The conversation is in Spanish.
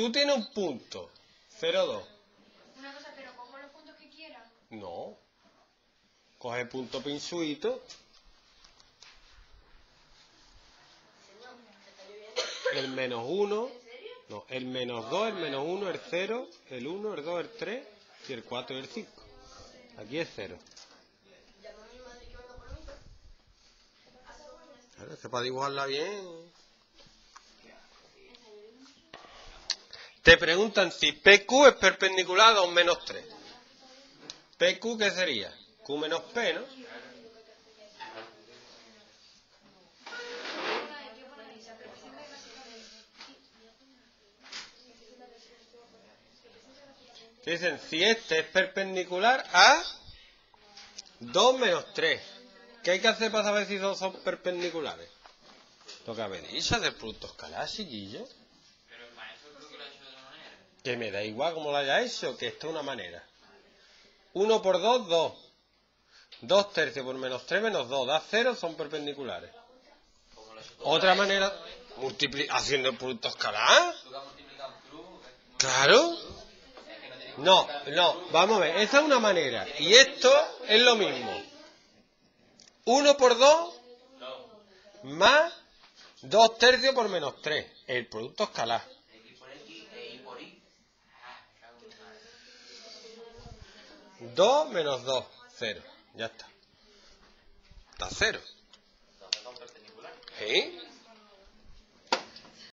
Tú tienes un punto. 0,2. Una cosa, pero cojo los puntos que quieras. No. Coge punto pinzuito. El menos 1. No, el menos 2, el menos 1, el 0, el 1, el 2, el 3 y el 4 y el 5. Aquí es 0. Claro, es que para dibujarla bien. Te preguntan si PQ es perpendicular a 2 menos 3. PQ, ¿qué sería? Q menos P, ¿no? Te dicen si este es perpendicular a 2 menos 3. ¿Qué hay que hacer para saber si dos son perpendiculares? Lo que habéis dicho de producto escalar, chiquillo. Que me da igual como lo haya hecho, que esto es una manera. 1 por 2, 2. 2 tercios por menos 3, menos 2. Da 0, son perpendiculares. Otra manera, haciendo el producto escalar. Claro. No, no, vamos a ver. Esa es una manera. Y esto es lo mismo. 1 por 2 más 2 tercios por menos 3. El producto escalar. Dos menos 2, 0. Ya está. Está 0. ¿Sí?